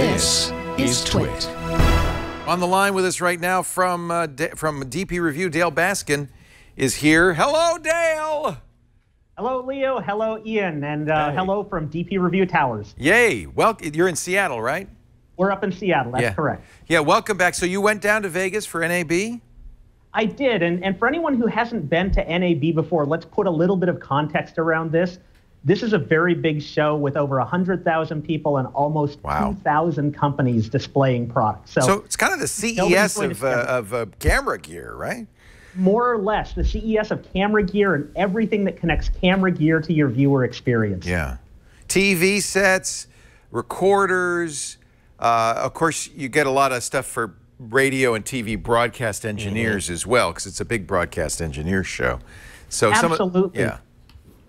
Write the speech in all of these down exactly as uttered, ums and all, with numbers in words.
This is Twit. On the line with us right now from uh, from D P Review, Dale Baskin is here. Hello, Dale. Hello, Leo. Hello, Ian. And uh, hey. Hello from D P Review Towers. Yay. Well, you're in Seattle, right? We're up in Seattle. That's yeah. correct. Yeah, welcome back. So you went down to Vegas for N A B? I did. And, and for anyone who hasn't been to N A B before, let's put a little bit of context around this. This is a very big show with over one hundred thousand people and almost wow. two thousand companies displaying products. So, so it's kind of the C E S of, uh, of uh, camera gear, right? More or less, the C E S of camera gear and everything that connects camera gear to your viewer experience. Yeah. T V sets, recorders. Uh, of course, you get a lot of stuff for radio and T V broadcast engineers mm-hmm. as well, because it's a big broadcast engineer show. So absolutely. Some, yeah.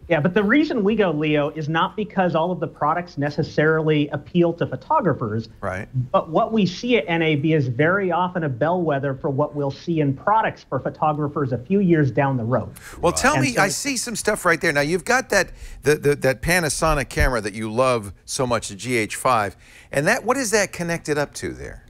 Yeah, but the reason we go, Leo, is not because all of the products necessarily appeal to photographers. Right. But what we see at N A B is very often a bellwether for what we'll see in products for photographers a few years down the road. Well, tell me, I see some stuff right there. Now, you've got that the, the, that Panasonic camera that you love so much, the G H five. And that, what is that connected up to there?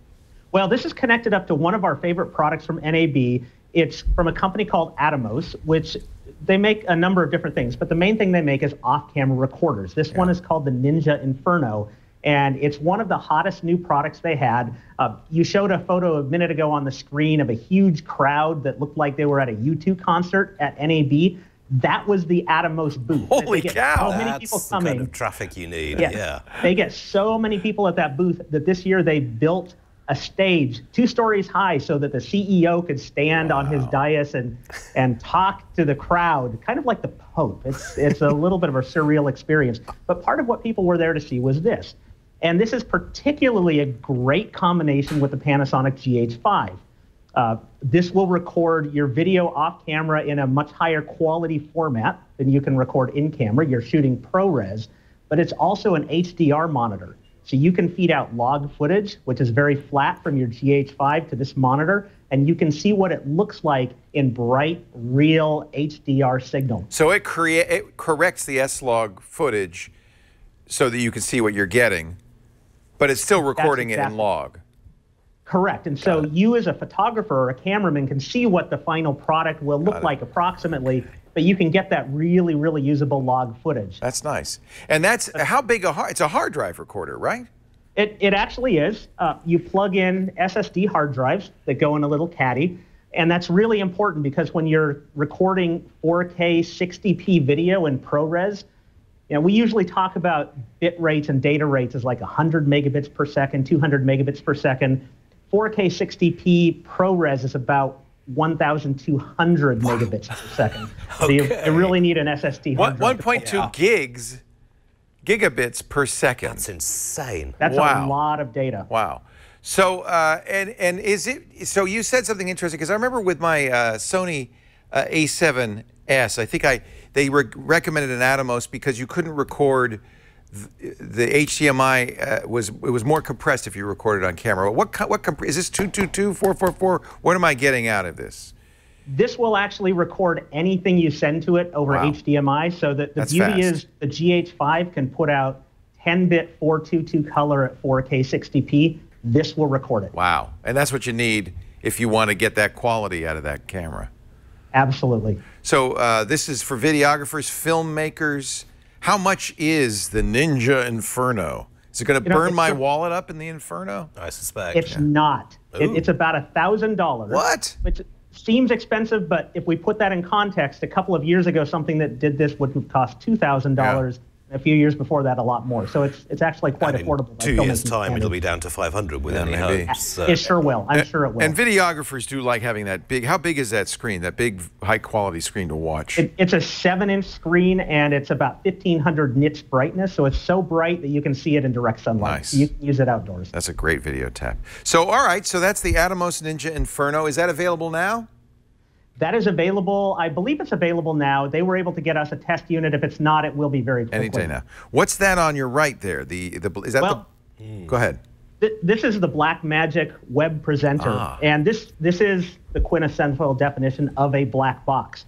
Well, this is connected up to one of our favorite products from N A B. It's from a company called Atomos, which they make a number of different things, but the main thing they make is off-camera recorders. This yeah. one is called the Ninja Inferno, and it's one of the hottest new products they had. Uh, you showed a photo a minute ago on the screen of a huge crowd that looked like they were at a U two concert at N A B. That was the Atomos booth. Holy cow! So many people coming. That's the kind of traffic you need. Yeah. yeah. They get so many people at that booth that this year they built a stage two stories high so that the C E O could stand wow. on his dais and and talk to the crowd, kind of like the Pope. It's it's a little bit of a surreal experience. But part of what people were there to see was this. And this is particularly a great combination with the Panasonic G H five. Uh, this will record your video off camera in a much higher quality format than you can record in camera. You're shooting ProRes, but it's also an H D R monitor. So you can feed out log footage, which is very flat from your G H five to this monitor, and you can see what it looks like in bright, real H D R signal. So it, crea it corrects the S log footage so that you can see what you're getting, but it's still recording exactly. it in log. Correct. And so you as a photographer or a cameraman can see what the final product will look like approximately, but you can get that really, really usable log footage. That's nice. And that's how big a hard, it's a hard drive recorder, right? It, it actually is. Uh, you plug in S S D hard drives that go in a little caddy. And that's really important because when you're recording four K sixty P video in ProRes, you know, we usually talk about bit rates and data rates as like one hundred megabits per second, two hundred megabits per second. four K sixty P ProRes is about one thousand two hundred megabits per second. So okay. you, you really need an S S D. one point two gigs, gigabits per second. That's insane. That's wow. a lot of data. Wow. So uh, and and is it? So you said something interesting because I remember with my uh, Sony uh, A seven S, I think I they re recommended an Atomos because you couldn't record. The, the H D M I uh, was it was more compressed if you recorded on camera. What what comp is this two two two four four four? What am I getting out of this? This will actually record anything you send to it over wow. H D M I. So that the That's beauty fast. Is the G H five can put out ten bit four two two color at four K sixty P. This will record it. Wow, and that's what you need if you want to get that quality out of that camera. Absolutely. So uh, this is for videographers, filmmakers. How much is the Ninja Inferno? Is it going to you know, burn my a, wallet up in the Inferno? I suspect. It's yeah. not. It, it's about one thousand dollars. What? Which seems expensive, but if we put that in context, a couple of years ago, something that did this would have cost two thousand dollars. Yeah. A few years before that, a lot more. So it's it's actually quite and affordable. In two like years' time, it'll be down to five hundred without any hope. So. It sure will. I'm and, sure it will. And videographers do like having that big. How big is that screen? That big, high-quality screen to watch? It, it's a seven inch screen, and it's about fifteen hundred nits brightness. So it's so bright that you can see it in direct sunlight. Nice. You can use it outdoors. That's a great video tap. So all right. So that's the Atomos Ninja Inferno. Is that available now? That is available. I believe it's available now. They were able to get us a test unit. If it's not, it will be very quickly. Any day now. What's that on your right there? The the is that well, the? Mm. Go ahead. Th this is the Blackmagic Web Presenter, ah. and this this is the quintessential definition of a black box.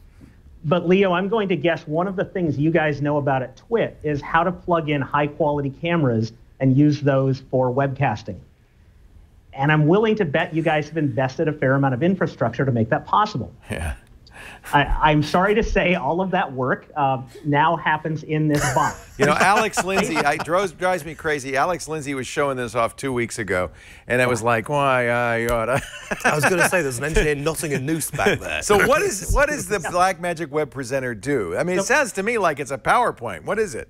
But Leo, I'm going to guess one of the things you guys know about at Twit is how to plug in high quality cameras and use those for webcasting. And I'm willing to bet you guys have invested a fair amount of infrastructure to make that possible. Yeah. I, I'm sorry to say all of that work uh, now happens in this box. You know, Alex Lindsay, I, drives, drives me crazy. Alex Lindsay was showing this off two weeks ago, and it was like, why, I oughta. I was going to say, there's an engineer knotting a noose back there. So what is what is the Blackmagic Web Presenter do? I mean, it sounds to me like it's a PowerPoint. What is it?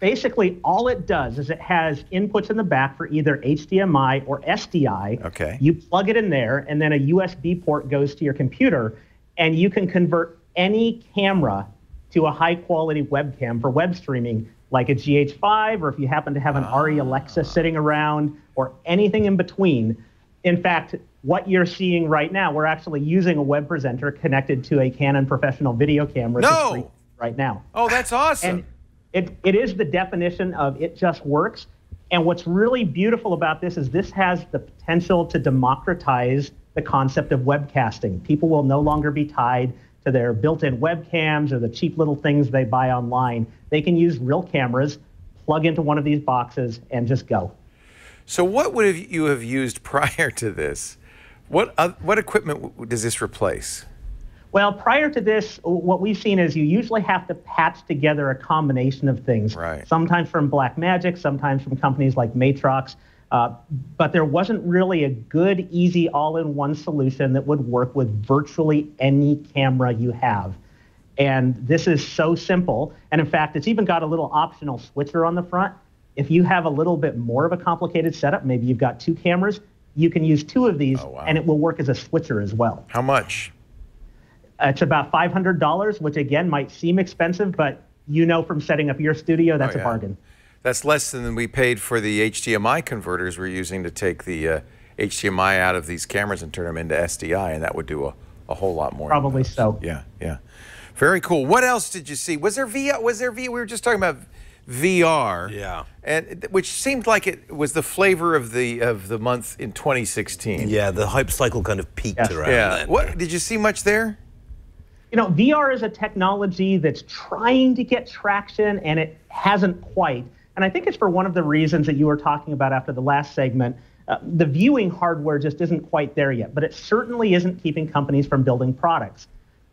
Basically, all it does is it has inputs in the back for either H D M I or S D I. Okay. You plug it in there, and then a U S B port goes to your computer, and you can convert any camera to a high-quality webcam for web streaming, like a G H five, or if you happen to have an ARRI Alexa sitting around, or anything in between. In fact, what you're seeing right now, we're actually using a web presenter connected to a Canon professional video camera no. to stream right now. Oh, that's awesome. And it, it is the definition of it just works. And what's really beautiful about this is this has the potential to democratize the concept of webcasting. People will no longer be tied to their built-in webcams or the cheap little things they buy online. They can use real cameras, plug into one of these boxes, and just go. So what would you have used prior to this? What, uh, what equipment does this replace? Well, prior to this, what we've seen is you usually have to patch together a combination of things, right. sometimes from Blackmagic, sometimes from companies like Matrox. Uh, but there wasn't really a good, easy, all-in-one solution that would work with virtually any camera you have. And this is so simple. And in fact, it's even got a little optional switcher on the front. If you have a little bit more of a complicated setup, maybe you've got two cameras, you can use two of these, oh, wow. and it will work as a switcher as well. How much? It's about five hundred dollars, which again might seem expensive, but you know from setting up your studio, that's oh, yeah. a bargain. That's less than we paid for the H D M I converters we're using to take the uh, H D M I out of these cameras and turn them into S D I, and that would do a, a whole lot more. Probably so. Yeah, yeah. Very cool. What else did you see? Was there V R? Was there V R? We were just talking about V R. Yeah. And which seemed like it was the flavor of the of the month in twenty sixteen. Yeah, the hype cycle kind of peaked yes. around yeah. then. What did you see much there? You know, V R is a technology that's trying to get traction, and it hasn't quite. And I think it's for one of the reasons that you were talking about after the last segment. Uh, the viewing hardware just isn't quite there yet, but it certainly isn't keeping companies from building products.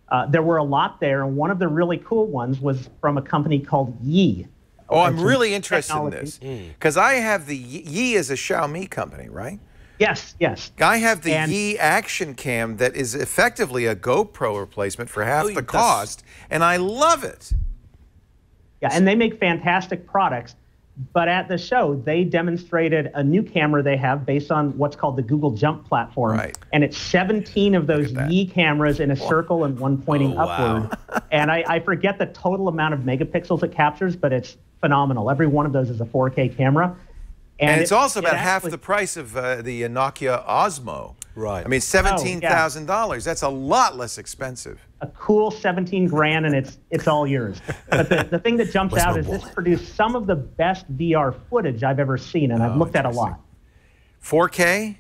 Uh, there were a lot there, and one of the really cool ones was from a company called Yi. Oh, I'm really interested in this, because I have the Yi is a Xiaomi company, right? Yes, yes. I have the and, Yi action cam that is effectively a GoPro replacement for half oh, the cost, and I love it. Yeah, and they make fantastic products. But at the show, they demonstrated a new camera they have based on what's called the Google Jump platform. Right. And it's seventeen of those Yi cameras in a circle and one pointing oh, upward. Wow. And I, I forget the total amount of megapixels it captures, but it's phenomenal. Every one of those is a four K camera. And, and it's it, also about it actually, half the price of uh, the Nokia Osmo. Right. I mean, seventeen thousand dollars. Oh, yeah. That's a lot less expensive. A cool seventeen grand, and it's it's all yours. But the, the thing that jumps out is this produced some of the best V R footage I've ever seen, and oh, I've looked at a lot. four K?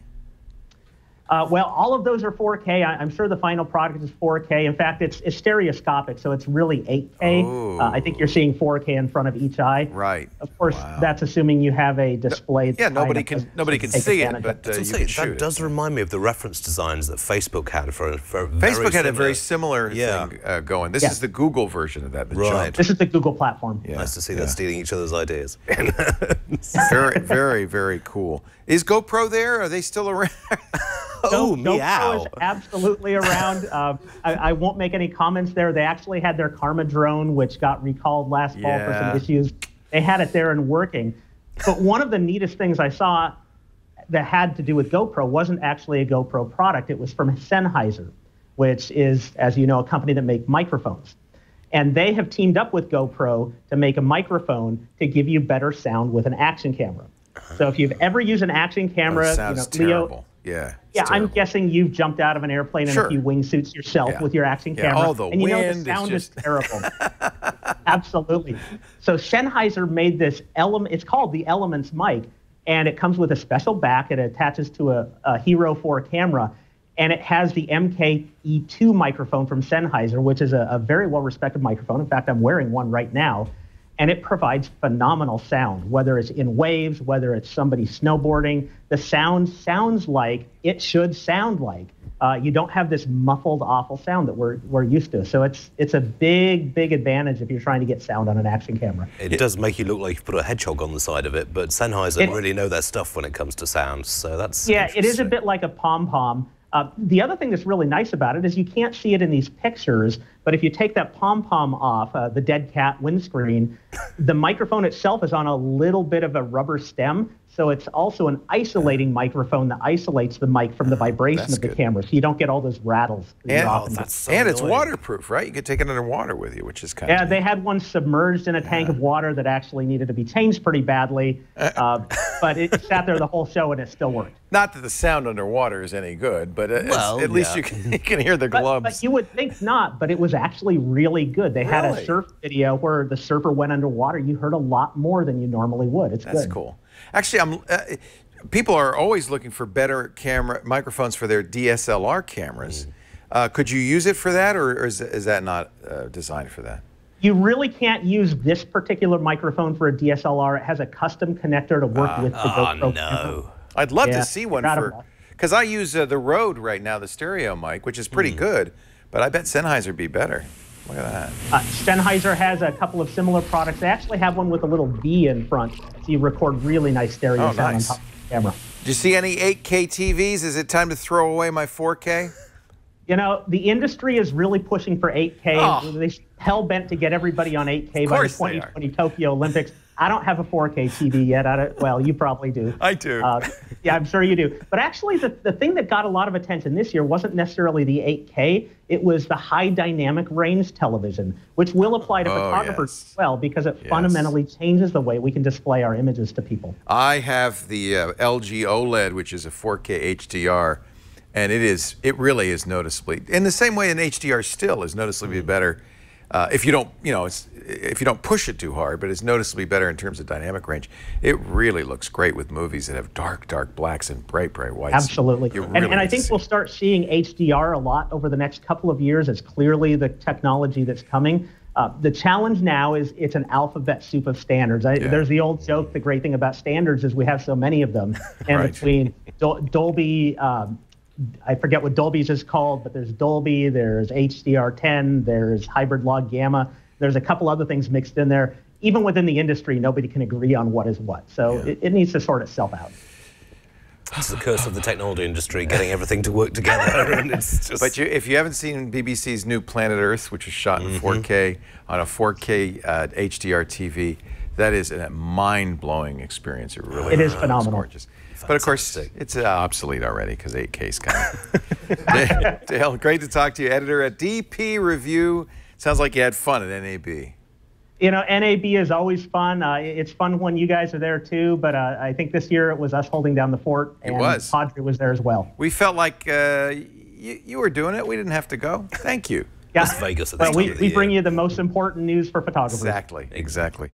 Uh, well, all of those are four K. I, I'm sure the final product is four K. In fact, it's, it's stereoscopic, so it's really eight K. Oh. Uh, I think you're seeing four K in front of each eye. Right. Of course, wow. that's assuming you have a display. No, yeah, nobody can nobody can see it, but uh, you say, can shoot That it. does remind me of the reference designs that Facebook had for, for Facebook very had similar, a very similar yeah. thing uh, going. This yeah. is the Google version of that. The right. Giant. This is the Google platform. Yeah. Nice to see yeah. them stealing each other's ideas. Very, very, very cool. Is GoPro there? Are they still around? Oh, GoPro meow. is absolutely around. uh, I, I won't make any comments there. They actually had their Karma drone, which got recalled last yeah. fall for some issues. They had it there and working. But one of the neatest things I saw that had to do with GoPro wasn't actually a GoPro product. It was from Sennheiser, which is, as you know, a company that makes microphones. And they have teamed up with GoPro to make a microphone to give you better sound with an action camera. So if you've ever used an action camera, oh, sounds you know, Leo, terrible. Yeah. Yeah, terrible. I'm guessing you've jumped out of an airplane sure. in a few wingsuits yourself yeah. with your action yeah, camera. All the and you wind know the sound is, just... is terrible. Absolutely. So Sennheiser made this element, it's called the Elements mic, and it comes with a special back. It attaches to a, a Hero four camera, and it has the M K E two microphone from Sennheiser, which is a, a very well respected microphone. In fact, I'm wearing one right now. and it provides phenomenal sound, whether it's in waves, whether it's somebody snowboarding. The sound sounds like it should sound like. Uh, you don't have this muffled, awful sound that we're we're used to. So it's it's a big, big advantage if you're trying to get sound on an action camera. It, it does make you look like you've put a hedgehog on the side of it, but Sennheiser it, really know their stuff when it comes to sound. So that's yeah, it is a bit like a pom-pom. Uh, the other thing that's really nice about it is you can't see it in these pictures, but if you take that pom-pom off, uh, the dead cat windscreen, the microphone itself is on a little bit of a rubber stem, so it's also an isolating microphone that isolates the mic from the vibration that's of the good. camera, so you don't get all those rattles. And, oh, that's so and it's waterproof, right? You could take it underwater with you, which is kind yeah, of... Yeah, they had one submerged in a tank yeah. of water that actually needed to be changed pretty badly, uh, but it sat there the whole show and it still worked. Not that the sound underwater is any good, but uh, well, at yeah. least you can, you can hear the globs. But, but you would think not, but it was actually really good. They really? had a surf video where the surfer went underwater. You heard a lot more than you normally would. It's That's good. cool. Actually, I'm, uh, people are always looking for better camera microphones for their D S L R cameras. Mm. Uh, could you use it for that, or, or is, is that not uh, designed for that? You really can't use this particular microphone for a D S L R. It has a custom connector to work uh, with the GoPro. Oh, no. Camera. I'd love yeah, to see one for, because I use uh, the Rode right now, the stereo mic, which is pretty mm. good, but I bet Sennheiser would be better. Look at that. Uh, Sennheiser has a couple of similar products. They actually have one with a little V in front, so you record really nice stereo oh, sound nice. on top of the camera. Do you see any eight K T Vs? Is it time to throw away my four K? You know, the industry is really pushing for eight K. Oh. They're hell-bent to get everybody on eight K by the twenty twenty Tokyo Olympics. I don't have a four K T V yet. I don't, well, you probably do. I do. Uh, yeah, I'm sure you do. But actually, the, the thing that got a lot of attention this year wasn't necessarily the eight K. It was the high dynamic range television, which will apply to oh, photographers yes. as well, because it yes. fundamentally changes the way we can display our images to people. I have the uh, L G OLED, which is a four K H D R, and it is it really is noticeably, in the same way an H D R still is noticeably mm-hmm. better. Uh, if you don't, you know, it's, if you don't push it too hard, but it's noticeably better in terms of dynamic range. It really looks great with movies that have dark, dark blacks and bright, bright whites. Absolutely. Really and, and I think we'll start seeing H D R a lot over the next couple of years. It's clearly the technology that's coming. Uh, the challenge now is it's an alphabet soup of standards. I, yeah. There's the old joke, the great thing about standards is we have so many of them. And right. between Dol Dolby... Um, I forget what Dolby's is called, but there's Dolby, there's H D R ten, there's hybrid log gamma. There's a couple other things mixed in there. Even within the industry, nobody can agree on what is what. So yeah. it, it needs to sort itself out. It's the curse of the technology industry, getting everything to work together. And it's just... But you, if you haven't seen B B C's new Planet Earth, which is shot in mm-hmm. four K on a four K uh, H D R T V, that is a mind-blowing experience. It really it is phenomenal. Gorgeous. But of course, it's uh, obsolete already because eight K's kind of. Dale, great to talk to you, editor at D P Review. Sounds like you had fun at N A B. You know, N A B is always fun. Uh, it's fun when you guys are there too. But uh, I think this year it was us holding down the fort, and it was. Padre was there as well. We felt like uh, you, you were doing it. We didn't have to go. Thank you. Yeah. Las Vegas. Well, we, we bring you the most important news for photographers. Exactly. Exactly.